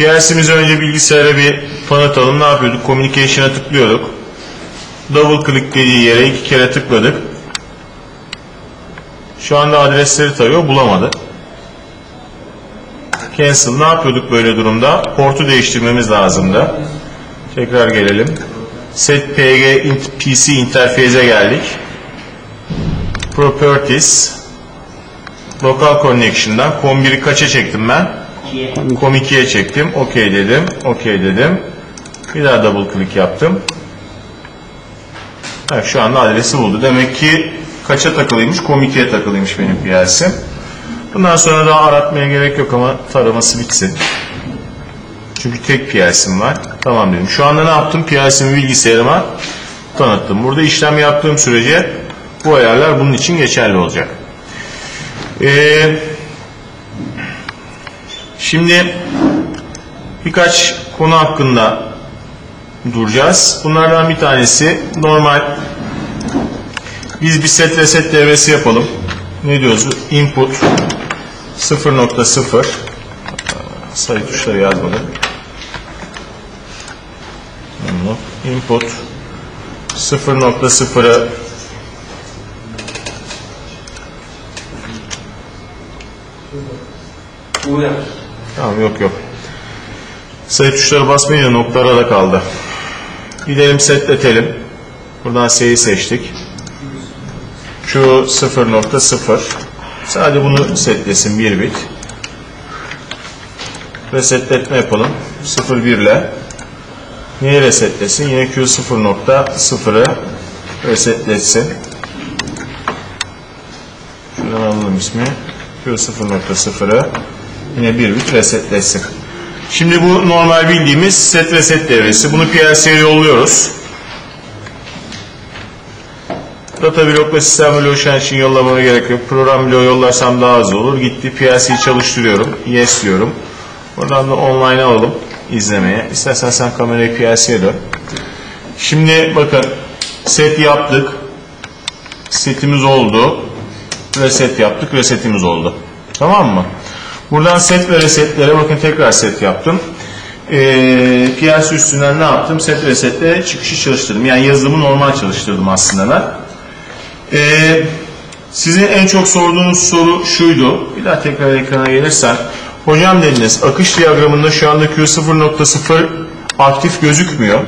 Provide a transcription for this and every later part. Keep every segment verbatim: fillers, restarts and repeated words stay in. P L C'mizi önce bilgisayara bir tanıtalım. Ne yapıyorduk? Communication'a tıklıyorduk. Double click dediği yere iki kere tıkladık. Şu anda adresleri tarıyor, bulamadı. Cancel. Ne yapıyorduk böyle durumda? Portu değiştirmemiz lazımdı. Tekrar gelelim. Setpg-pc-interface'e geldik. Properties. Local connection'dan kom biri kaça çektim ben? kom ikiye çektim. Okey dedim. Okey dedim. Bir daha double click yaptım. Evet, şu anda adresi buldu. Demek ki kaça takılıymış? kom ikiye takılıymış benim P L C'm. Bundan sonra daha aratmaya gerek yok ama taraması bitsin. Çünkü tek P L C'm var. Tamam dedim. Şu anda ne yaptım? P L C'mi bilgisayarıma tanıttım. Burada işlem yaptığım sürece bu ayarlar bunun için geçerli olacak. Ee, şimdi birkaç konu hakkında duracağız. Bunlardan bir tanesi normal. Biz bir set reset devresi yapalım. Ne diyoruz? Input sıfır nokta sıfır sayı tuşları yazmadım. Input sıfır nokta sıfırı tamam, yok yok. Sayı tuşları basmayınca nokta arada kaldı. Gidelim setletelim. Buradan S'yi seçtik. Q sıfır nokta sıfır. Sadece bunu setlesin bir bit. Resetletme yapalım. sıfır nokta bir ile. Niye resetlesin? Yine Q sıfır nokta sıfırı resetletsin. Şuradan alalım ismi. Q sıfır nokta sıfırı yine bir bit resetletsin. Şimdi bu normal bildiğimiz set reset devresi. Bunu P L C'ye yolluyoruz. Data blog ve sistem bloğu şu an için yollamama gerek yok. Program bloğu yollarsam daha az olur. Gitti P L C'yi çalıştırıyorum. Yes diyorum. Buradan da online alalım izlemeye. İstersen sen kamerayı P L C'ye dön. Şimdi bakın set yaptık. Setimiz oldu. Reset yaptık. Resetimiz oldu. Tamam mı? Buradan set ve resetlere bakın, tekrar set yaptım. Ee, P L C üstünden ne yaptım? Set resetle çıkışı çalıştırdım. Yani yazılımı normal çalıştırdım aslında ben. Ee, sizin en çok sorduğunuz soru şuydu. Bir daha tekrar ekrana gelirsen. Hocam dediniz, akış diyagramında şu anda Q sıfır nokta sıfır aktif gözükmüyor.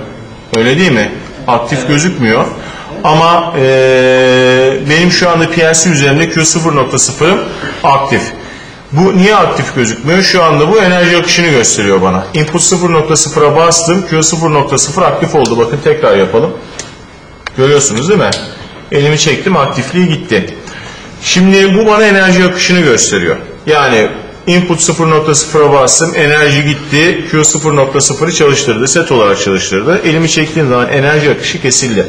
Öyle değil mi? Aktif evet. Gözükmüyor. Ama ee, benim şu anda P L C üzerinde Q sıfır nokta sıfırım aktif. Bu niye aktif gözükmüyor? Şu anda bu enerji akışını gösteriyor bana. Input sıfır nokta sıfıra bastım. Q sıfır nokta sıfır aktif oldu. Bakın tekrar yapalım. Görüyorsunuz değil mi? Elimi çektim. Aktifliği gitti. Şimdi bu bana enerji akışını gösteriyor. Yani input sıfır nokta sıfıra bastım. Enerji gitti. Q sıfır nokta sıfırı çalıştırdı. Set olarak çalıştırdı. Elimi çektiğim zaman enerji akışı kesildi.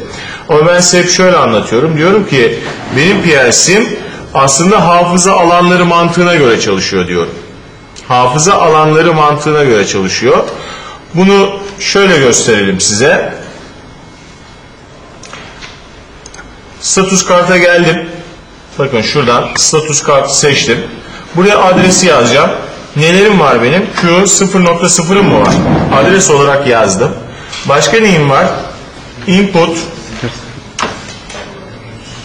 Ama ben size hep şöyle anlatıyorum. Diyorum ki benim P L C'm aslında hafıza alanları mantığına göre çalışıyor diyorum. Hafıza alanları mantığına göre çalışıyor. Bunu şöyle gösterelim size. Status karta geldim. Bakın şuradan status kartı seçtim. Buraya adresi yazacağım. Nelerim var benim? Q sıfır nokta sıfırım mı var? Adres olarak yazdım. Başka neyim var? Input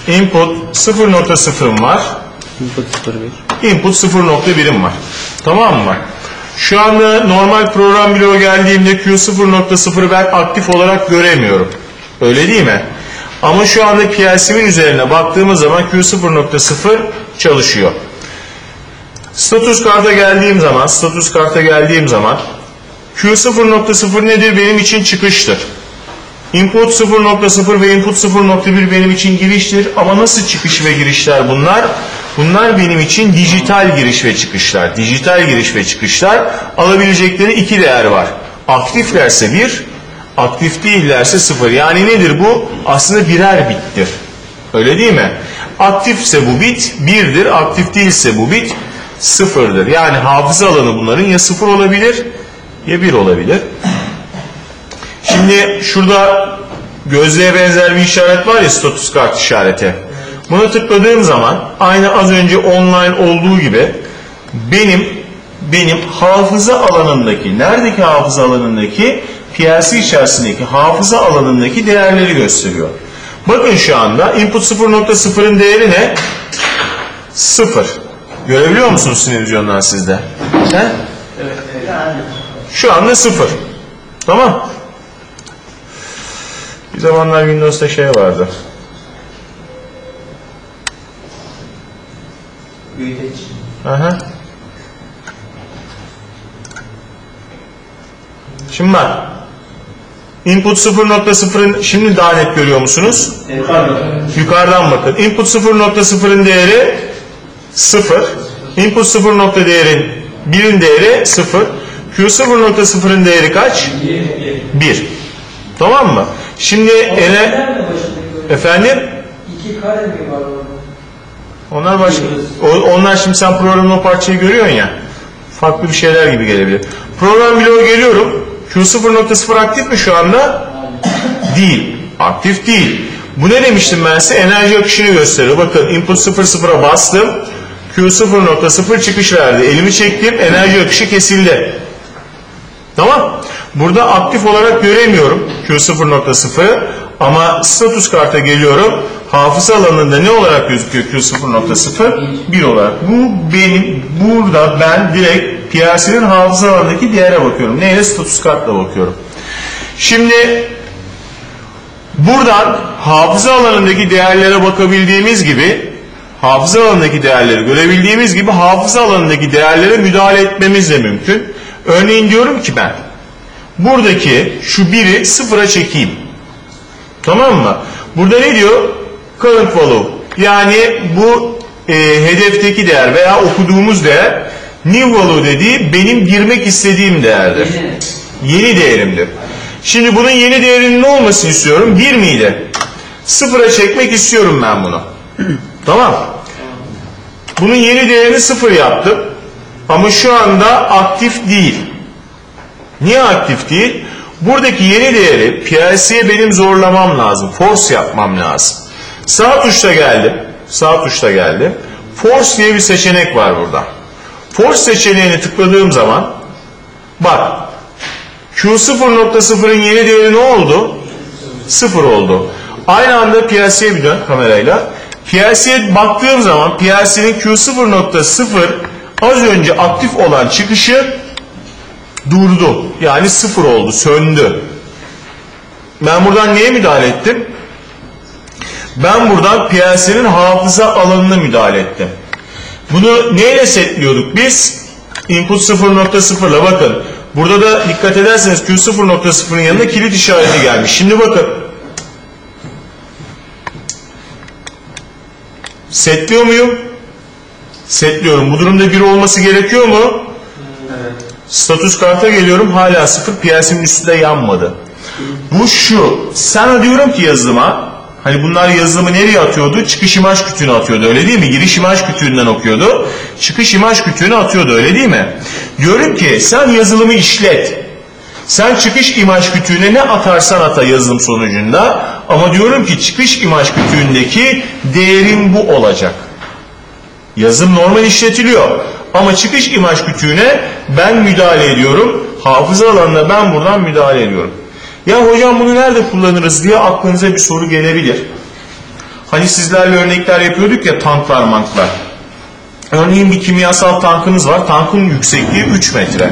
Input sıfır nokta sıfırım var. Input sıfır nokta birim var. Tamam mı? Şu anda normal program bloğu geldiğimde Q sıfır nokta sıfırı ben aktif olarak göremiyorum. Öyle değil mi? Ama şu anda P L C'min üzerine baktığımız zaman Q sıfır nokta sıfır çalışıyor. Status karta geldiğim zaman, status karta geldiğim zaman Q sıfır nokta sıfır nedir? Benim için çıkıştır. Input sıfır nokta sıfır ve input sıfır nokta bir benim için giriştir. Ama nasıl çıkış ve girişler bunlar? Bunlar benim için dijital giriş ve çıkışlar. Dijital giriş ve çıkışlar alabilecekleri iki değer var. Aktiflerse bir, aktif değillerse sıfır. Yani nedir bu? Aslında birer bittir. Öyle değil mi? Aktifse bu bit birdir, aktif değilse bu bit sıfırdır. Yani hafıza alanı bunların ya sıfır olabilir ya bir olabilir. Şimdi şurada gözlüğe benzer bir işaret var ya, status kart işareti. Buna tıkladığım zaman aynı az önce online olduğu gibi benim benim hafıza alanındaki, neredeki hafıza alanındaki? P L C içerisindeki hafıza alanındaki değerleri gösteriyor. Bakın şu anda input sıfır nokta sıfırın değeri ne? sıfır. Görebiliyor musunuz televizyondan sizde? He? Evet. Şu anda sıfır. Tamam. Bir zamanlar Windows'ta şey vardı. Büyüteç. Aha. Şimdi bak. Input sıfır nokta sıfırın şimdi daha net görüyor musunuz? Evet. Yukarıdan bakın. Input sıfır nokta sıfırın değeri sıfır. Input sıfır değerin birin değeri sıfır. Q sıfır nokta sıfırın değeri kaç? bir. Tamam mı? Şimdi ele efendim iki kare mi var orada? Onlar başka. Onlar şimdi sen programın o parçayı görüyorsun ya. Farklı bir şeyler gibi gelebilir. Program bloğa geliyorum. Q sıfır nokta sıfır aktif mi şu anda? Değil. Aktif değil. Bu ne demiştim ben size? Enerji akışını gösteriyor. Bakın input sıfır sıfıra bastım. Q sıfır nokta sıfır çıkış verdi. Elimi çektim. Enerji akışı kesildi. Tamam. Burada aktif olarak göremiyorum Q sıfır nokta sıfırı ama status karta geliyorum. Hafıza alanında ne olarak gözüküyor Q sıfır nokta sıfır? bir olarak. Bu benim, burada ben direkt P L C'nin hafıza alanındaki değere bakıyorum. Neyle? Status kartla bakıyorum. Şimdi buradan hafıza alanındaki değerlere bakabildiğimiz gibi, hafıza alanındaki değerleri görebildiğimiz gibi hafıza alanındaki değerlere müdahale etmemiz de mümkün. Örneğin diyorum ki ben buradaki şu biri sıfıra çekeyim. Tamam mı? Burada ne diyor? Current value. Yani bu e, hedefteki değer veya okuduğumuz değer, new value dediği benim girmek istediğim değerdir. Yeni, yeni değerimdir. Şimdi bunun yeni değerinin ne olmasını istiyorum? bir miydi? sıfıra çekmek istiyorum ben bunu. Tamam. Bunun yeni değerini sıfır yaptım. Ama şu anda aktif değil. Niye aktif değil? Buradaki yeni değeri P L C'ye benim zorlamam lazım. Force yapmam lazım. Sağ tuşla geldim. Sağ tuşla geldim. Force diye bir seçenek var burada. Force seçeneğini tıkladığım zaman bak Q sıfır nokta sıfırın yeni değeri ne oldu? sıfır oldu. Aynı anda P L C'ye bir dön kamerayla. P L C'ye baktığım zaman P L C'nin Q sıfır nokta sıfır az önce aktif olan çıkışı durdu. Yani sıfır oldu, söndü. Ben buradan neye müdahale ettim? Ben buradan P L C'nin hafıza alanına müdahale ettim. Bunu neyle setliyorduk biz? Input sıfır nokta sıfır ile bakın. Burada da dikkat ederseniz Q sıfır nokta sıfırın yanına kilit işareti gelmiş. Şimdi bakın. Setliyor muyum? Setliyorum. Bu durumda bir olması gerekiyor mu? Evet. Status karta geliyorum, hala sıfır, P L C'nin üstünde yanmadı. Bu şu, sana diyorum ki yazılıma, hani bunlar yazılımı nereye atıyordu? Çıkış imaj kütüğüne atıyordu, öyle değil mi? Giriş imaj kütüğünden okuyordu, çıkış imaj kütüğüne atıyordu, öyle değil mi? Diyorum ki sen yazılımı işlet, sen çıkış imaj kütüğüne ne atarsan ata yazılım sonucunda, ama diyorum ki çıkış imaj kütüğündeki değerin bu olacak. Yazılım normal işletiliyor. Ama çıkış imaj kütüğüne ben müdahale ediyorum. Hafıza alanına ben buradan müdahale ediyorum. Ya hocam bunu nerede kullanırız diye aklınıza bir soru gelebilir. Hani sizlerle örnekler yapıyorduk ya, tanklar manklar. Örneğin bir kimyasal tankınız var. Tankın yüksekliği üç metre.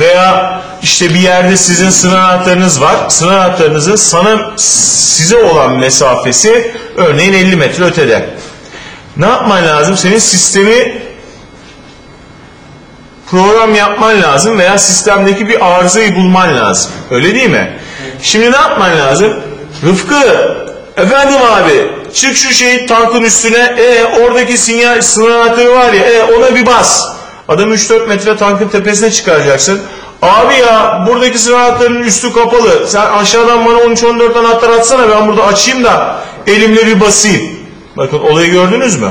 Veya işte bir yerde sizin sınav anahtarınız var. Sınav anahtarınızın sana, size olan mesafesi örneğin elli metre ötede. Ne yapman lazım? Senin sistemi program yapman lazım veya sistemdeki bir arızayı bulman lazım. Öyle değil mi? Şimdi ne yapman lazım? Rıfkı, efendim abi, çık şu şeyi tankın üstüne, e, oradaki sinyal sınırları var ya, e, ona bir bas. Adam üç dört metre tankın tepesine çıkaracaksın. Abi ya, buradaki sınırların üstü kapalı. Sen aşağıdan bana on üç on dört anahtar atsana, ben burada açayım da elimle bir basayım. Bakın olayı gördünüz mü?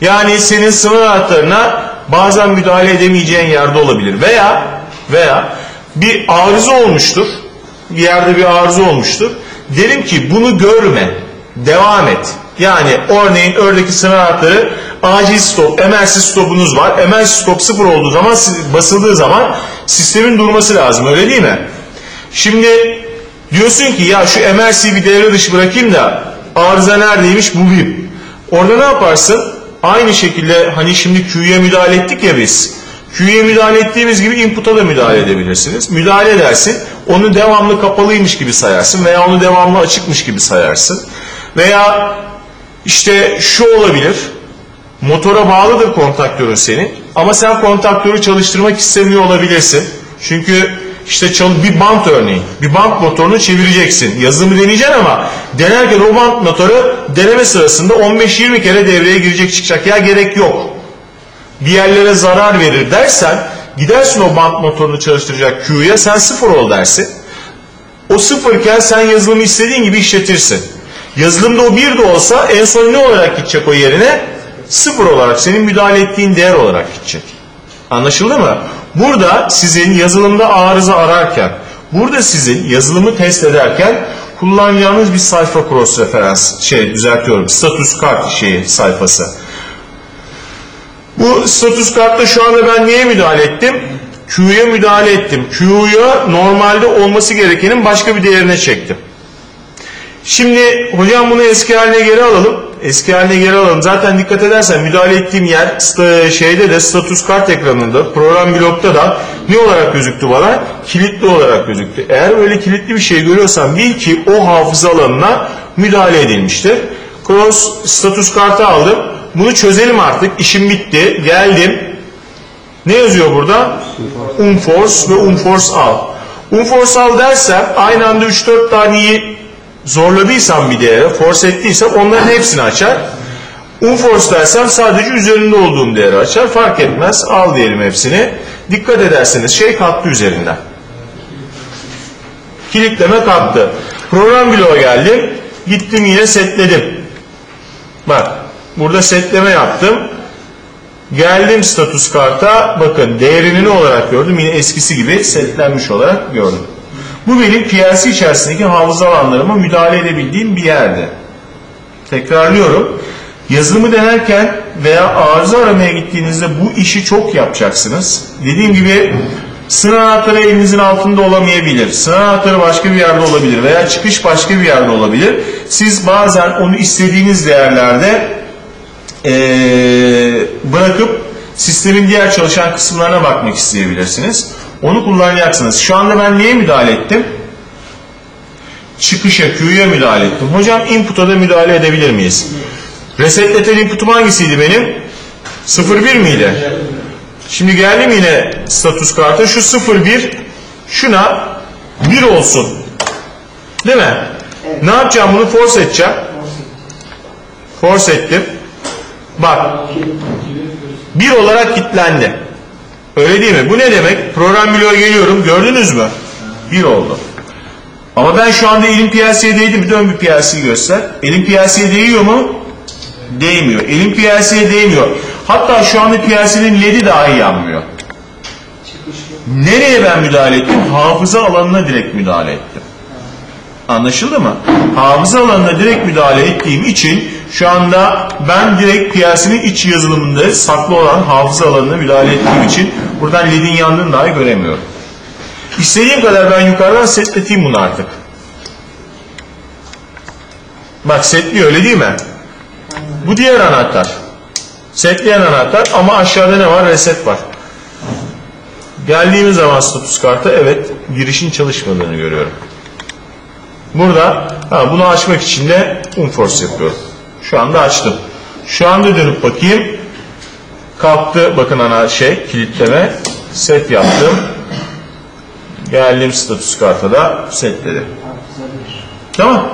Yani senin sınır anahtarına bazen müdahale edemeyeceğin yerde olabilir. Veya veya bir arıza olmuştur. Bir yerde bir arıza olmuştur. Derim ki bunu görme. Devam et. Yani örneğin ördeki sınır anahtarı acil stop, M R C stopunuz var. M R C stop sıfır olduğu zaman, basıldığı zaman sistemin durması lazım, öyle değil mi? Şimdi diyorsun ki ya şu M R C'yi bir devre dışı bırakayım da arıza neredeymiş bulayım. Orada ne yaparsın? Aynı şekilde hani şimdi Q'ya müdahale ettik ya biz. Q'ya müdahale ettiğimiz gibi input'a da müdahale edebilirsiniz. Müdahale edersin, onu devamlı kapalıymış gibi sayarsın veya onu devamlı açıkmış gibi sayarsın. Veya işte şu olabilir, motora bağlıdır kontaktörün senin ama sen kontaktörü çalıştırmak istemiyor olabilirsin. Çünkü işte bir bant örneğin, bir bant motorunu çevireceksin, yazılımı deneyeceksin ama denerken o bant motoru deneme sırasında on beş yirmi kere devreye girecek çıkacak, ya gerek yok. Bir yerlere zarar verir dersen gidersin o bant motorunu çalıştıracak Q'ya, sen sıfır ol dersin. O sıfırken sen yazılımı istediğin gibi işletirsin. Yazılımda o bir de olsa en son ne olarak gidecek o yerine? Sıfır olarak, senin müdahale ettiğin değer olarak gidecek. Anlaşıldı mı? Burada sizin yazılımda arıza ararken, burada sizin yazılımı test ederken kullanacağınız bir sayfa cross referans, şey düzeltiyorum, status kart şeyi sayfası. Bu status kartta şu anda ben neye müdahale ettim? Q'ya müdahale ettim. Q'ya normalde olması gerekenin başka bir değerine çektim. Şimdi hocam bunu eski haline geri alalım. Eski haline geri alalım. Zaten dikkat edersen müdahale ettiğim yer şeyde de status kart ekranında, program blokta da ne olarak gözüktü bana? Kilitli olarak gözüktü. Eğer böyle kilitli bir şey görüyorsan bil ki o hafıza alanına müdahale edilmiştir. Cross status kartı aldım. Bunu çözelim artık. İşim bitti. Geldim. Ne yazıyor burada? Unforce ve Unforce al. Unforce al dersem aynı anda üç dört taneyi zorladıysam bir değere, force ettiysem onların hepsini açar. Unforce dersem sadece üzerinde olduğum değeri açar. Fark etmez. Al diyelim hepsini. Dikkat ederseniz şey kalktı üzerinden. Kilitleme kalktı. Program bloğa geldim. Gittim yine setledim. Bak. Burada setleme yaptım. Geldim status karta. Bakın değerini ne olarak gördüm? Yine eskisi gibi setlenmiş olarak gördüm. Bu benim P L C içerisindeki hafıza alanlarıma müdahale edebildiğim bir yerde. Tekrarlıyorum. Yazılımı denerken veya arıza aramaya gittiğinizde bu işi çok yapacaksınız. Dediğim gibi sınır anahtarı elinizin altında olamayabilir. Sınır anahtarı başka bir yerde olabilir veya çıkış başka bir yerde olabilir. Siz bazen onu istediğiniz değerlerde Ee, bırakıp sistemin diğer çalışan kısımlarına bakmak isteyebilirsiniz. Onu kullanacaksınız. Şu anda ben neye müdahale ettim? Çıkışa, Q'ya müdahale ettim. Hocam input'a da müdahale edebilir miyiz? Resetleten input'um hangisiydi benim? sıfır bir miydi? Şimdi geldim yine status karta. Şu sıfır bir şuna bir olsun. Değil mi? Evet. Ne yapacağım? Bunu force edeceğim. Force ettim. Bak, bir olarak kilitlendi. Öyle değil mi? Bu ne demek? Program bloğa geliyorum. Gördünüz mü? Bir oldu. Ama ben şu anda elim P L C'ye değdi. Bir dön bir P L C'yi göster. Elim P L C'ye değiyor mu? Değmiyor. Elim P L C'ye değmiyor. Hatta şu anda P L C'nin L E D'i dahi yanmıyor. Nereye ben müdahale ettim? Hafıza alanına direkt müdahale ettim. Anlaşıldı mı? Hafıza alanına direkt müdahale ettiğim için şu anda ben direkt P L C'nin iç yazılımında saklı olan hafıza alanına müdahale ettiğim için buradan L E D'in yandığını dahi göremiyorum. İstediğim kadar ben yukarıdan setleteyim bunu artık. Bak setliyor, öyle değil mi? Bu diğer anahtar. Setleyen anahtar ama aşağıda ne var? Reset var. Geldiğimiz zaman status karta, evet, girişin çalışmadığını görüyorum. Burada ha, bunu açmak için de unforce yapıyorum. Şu anda açtım. Şu anda dönüp bakayım. Kalktı. Bakın ana şey kilitleme. Set yaptım. Geldim status karta da set dedi. Tamam.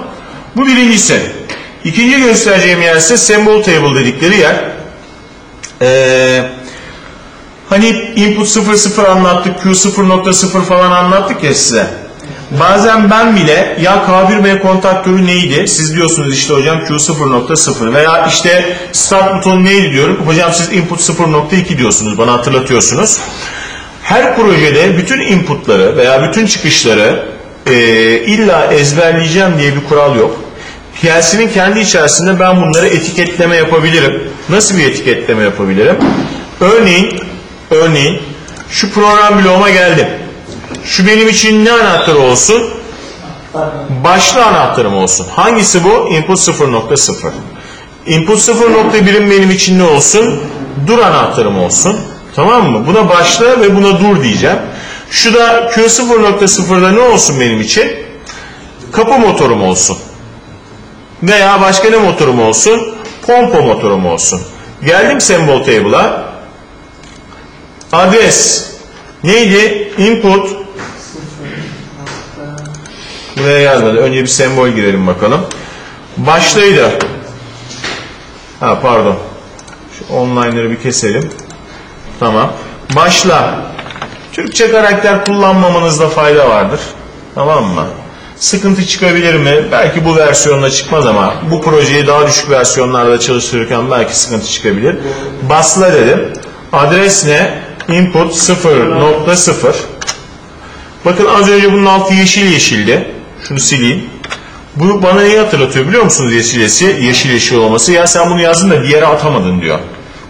Bu birincisi. İkinci göstereceğim yer ise symbol table dedikleri yer. Ee, hani input sıfır nokta sıfır anlattık. Q sıfır nokta sıfır falan anlattık ya size. Bazen ben bile ya K bir M kontaktörü neydi? Siz diyorsunuz işte hocam Q sıfır nokta sıfır veya işte start butonu neydi diyorum. Hocam siz input sıfır nokta iki diyorsunuz, bana hatırlatıyorsunuz. Her projede bütün inputları veya bütün çıkışları e, illa ezberleyeceğim diye bir kural yok. P L C'nin kendi içerisinde ben bunları etiketleme yapabilirim. Nasıl bir etiketleme yapabilirim? Örneğin, örneğin şu program bloğuma geldim. Şu benim için ne anahtarı olsun? Başlı anahtarım olsun. Hangisi bu? Input sıfır nokta sıfır. Input sıfır nokta birin benim için ne olsun? Dur anahtarım olsun. Tamam mı? Buna başla ve buna dur diyeceğim. Şu da Q sıfır nokta sıfırda ne olsun benim için? Kapı motorum olsun. Veya başka ne motorum olsun? Pompa motorum olsun. Geldim symbol table'a. Adres neydi? Input buraya yazmadı. Önce bir sembol girelim bakalım. Başlığıydı. Ha pardon. Şu online'ları bir keselim. Tamam. Başla. Türkçe karakter kullanmamanızda fayda vardır. Tamam mı? Sıkıntı çıkabilir mi? Belki bu versiyonda çıkmaz ama bu projeyi daha düşük versiyonlarda çalıştırırken belki sıkıntı çıkabilir. Basla dedim. Adres ne? Input sıfır nokta sıfır. Bakın az önce bunun altı yeşil yeşildi. Şunu sileyim. Bu bana neyi hatırlatıyor biliyor musunuz yeşil yeşil? Yeşil yeşil olması. Ya sen bunu yazdın da bir yere atamadın diyor.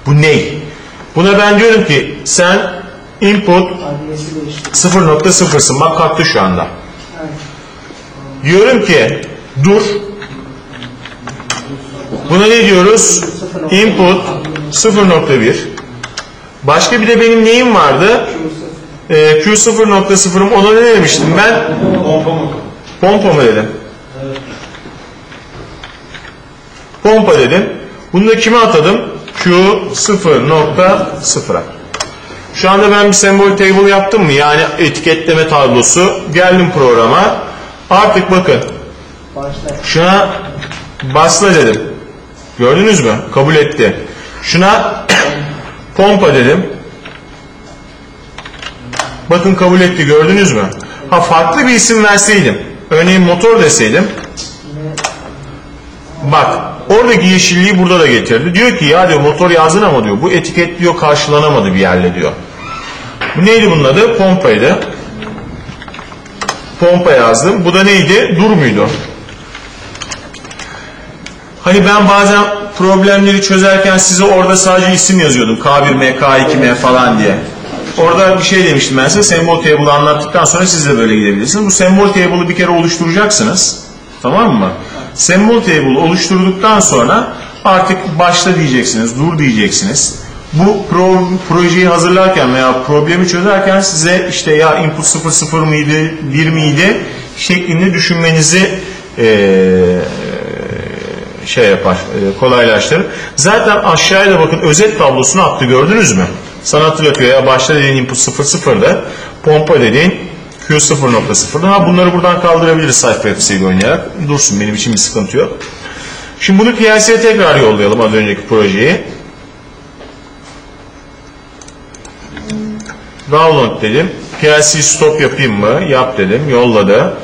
Bu ney? Buna ben diyorum ki sen input sıfır nokta sıfır'sın. Bak kalktı şu anda. Diyorum ki dur. Buna ne diyoruz? Input sıfır nokta bir. Başka bir de benim neyim vardı? E, Q sıfır nokta sıfır'ım. Ona ne demiştim ben? Pompa mı? Pompa mı dedim? Evet. Pompa dedim. Bunu da kime atadım? Q sıfır nokta sıfır'a. Şu anda ben bir symbol table yaptım mı? Yani etiketleme tablosu. Geldim programa. Artık bakın. Başla. Şuna basla dedim. Gördünüz mü? Kabul etti. Şuna pompa dedim. Bakın kabul etti. Gördünüz mü? Ha farklı bir isim verseydim. Örneğin motor deseydim. Bak oradaki yeşilliği burada da getirdi. Diyor ki ya diyor motor yazdın ama diyor bu etiket diyor karşılanamadı bir yerle diyor. Bu neydi bunun adı? Pompaydı. Pompa yazdım. Bu da neydi? Dur muydu? Hani ben bazen problemleri çözerken size orada sadece isim yazıyordum. K bir M, K iki M falan diye. Orada bir şey demiştim ben size. Symbol table'ı anlattıktan sonra siz de böyle gidebilirsiniz. Bu symbol table'ı bir kere oluşturacaksınız. Tamam mı? Symbol table'ı oluşturduktan sonra artık başla diyeceksiniz, dur diyeceksiniz. Bu pro, projeyi hazırlarken veya problemi çözerken size işte ya input sıfır sıfır mıydı, bir miydi şeklinde düşünmenizi ee, şey yapar, e, kolaylaştırır. Zaten aşağıya da bakın özet tablosunu attı gördünüz mü? Sana hatırlatıyor ya başta dediğin input sıfır nokta sıfır'da, pompa dediğin Q sıfır nokta sıfır'da. Ha bunları buradan kaldırabiliriz sayfa yapısıyla oynayarak. Dursun benim için bir sıkıntı yok. Şimdi bunu P L C'ye tekrar yollayalım az önceki projeyi. Download dedim. P L C stop yapayım mı? Yap dedim. Yolladı.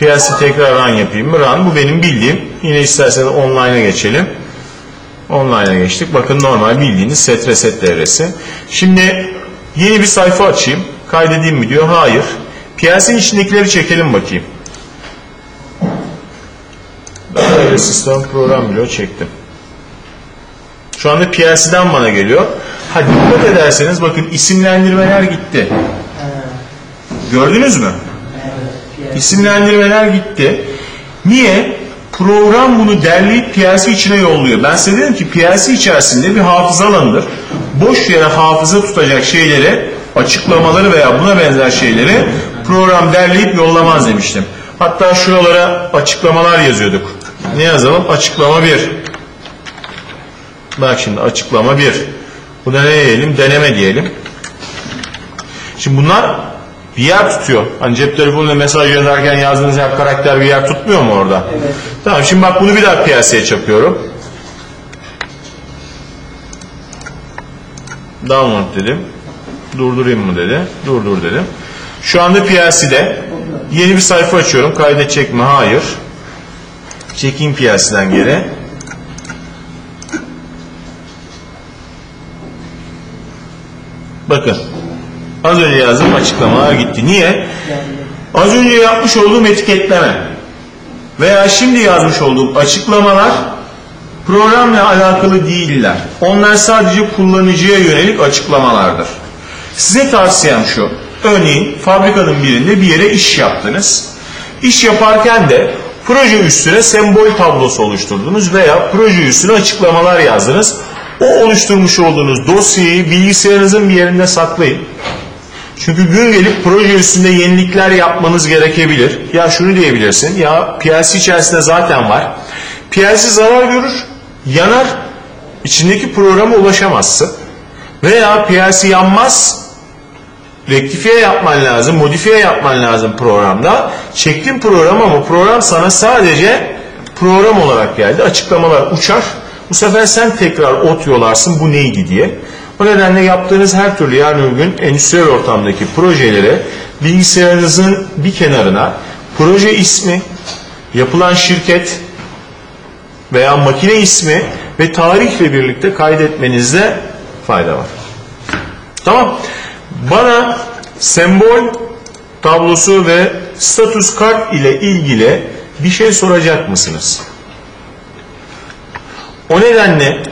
P L C tekrar run yapayım mı? Run. Bu benim bildiğim. Yine isterseniz online'a geçelim. Online'a geçtik. Bakın normal bildiğiniz set reset devresi. Şimdi yeni bir sayfa açayım. Kaydedeyim mi diyor. Hayır. P L C'nin içindekileri çekelim bakayım. Daha sistem program bloğu çektim. Şu anda P L C'den bana geliyor. Ha dikkat ederseniz bakın isimlendirmeler gitti. Gördünüz mü? İsimlendirmeler gitti. Niye? Program bunu derleyip P L C içine yolluyor. Ben size dedim ki P L C içerisinde bir hafıza alanıdır. Boş yere hafıza tutacak şeyleri, açıklamaları veya buna benzer şeyleri program derleyip yollamaz demiştim. Hatta şuralara açıklamalar yazıyorduk. Ne yazalım? Açıklama bir. Bak şimdi açıklama bir. Buna ne diyelim? Deneme diyelim. Şimdi bunlar bir yer tutuyor. Hani cep telefonuyla mesaj gönderken yazdığınız her karakter bir yer tutmuyor mu orada? Evet. Tamam şimdi bak bunu bir daha piyasaya çakıyorum. Download dedim. Durdurayım mı dedi. Durdur dedim. Şu anda P L C'de yeni bir sayfa açıyorum. Kaydedecek mi? Hayır. Çekeyim P L C'den geri. Bakın. Az önce yazdığım açıklamalar gitti. Niye? Az önce yapmış olduğum etiketleme. veya şimdi yazmış olduğum açıklamalar programla alakalı değiller. Onlar sadece kullanıcıya yönelik açıklamalardır. Size tavsiyem şu. Örneğin fabrikanın birinde bir yere iş yaptınız. İş yaparken de proje üstüne sembol tablosu oluşturdunuz veya proje üstüne açıklamalar yazdınız. O oluşturmuş olduğunuz dosyayı bilgisayarınızın bir yerinde saklayın. Çünkü gün gelip proje üstünde yenilikler yapmanız gerekebilir. Ya şunu diyebilirsin, ya P L C içerisinde zaten var. P L C zarar görür, yanar, içindeki programa ulaşamazsın. Veya P L C yanmaz, rektifiye yapman lazım, modifiye yapman lazım programda. Çektin programı ama program sana sadece program olarak geldi. Açıklamalar uçar. Bu sefer sen tekrar ot yolarsın bu neydi diye. O nedenle yaptığınız her türlü yarın öbür gün endüstriyel ortamdaki projelere bilgisayarınızın bir kenarına proje ismi, yapılan şirket veya makine ismi ve tarihle birlikte kaydetmenizde fayda var. Tamam. Bana sembol tablosu ve status kart ile ilgili bir şey soracak mısınız? O nedenle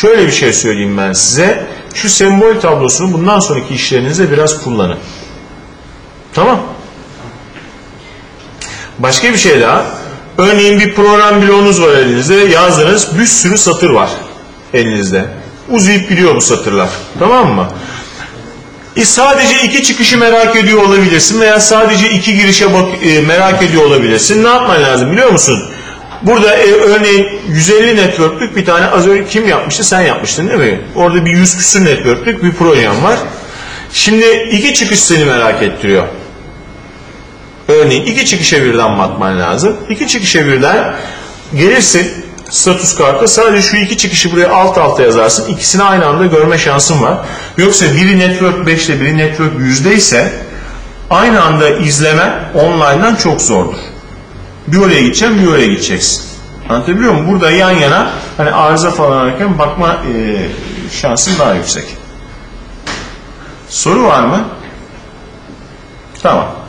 şöyle bir şey söyleyeyim ben size. Şu sembol tablosunu bundan sonraki işlerinizde biraz kullanın. Tamam. Başka bir şey daha. Örneğin bir program bloğunuz var elinizde. Yazdınız. Bir sürü satır var elinizde. Uzayıp gidiyor bu satırlar. Tamam mı? E sadece iki çıkışı merak ediyor olabilirsin veya sadece iki girişe bak e, merak ediyor olabilirsin. Ne yapman lazım biliyor musun? Burada e, örneğin yüz elli networklük bir tane az önce kim yapmıştı? Sen yapmıştın değil mi? Orada bir yüz küsür networklük bir projem var. Şimdi iki çıkış seni merak ettiriyor. Örneğin iki çıkışa birden bakman lazım. İki çıkışa birden gelirsin status kartta sadece şu iki çıkışı buraya alt alta yazarsın. İkisini aynı anda görme şansın var. Yoksa biri network beş ile biri network yüzde ise aynı anda izleme online'dan çok zordur. Bir oraya gideceğim, bir oraya gideceksin. Anlatabiliyor muyum? Burada yan yana hani arıza falan ararken bakma e, şansın daha yüksek. Soru var mı? Tamam.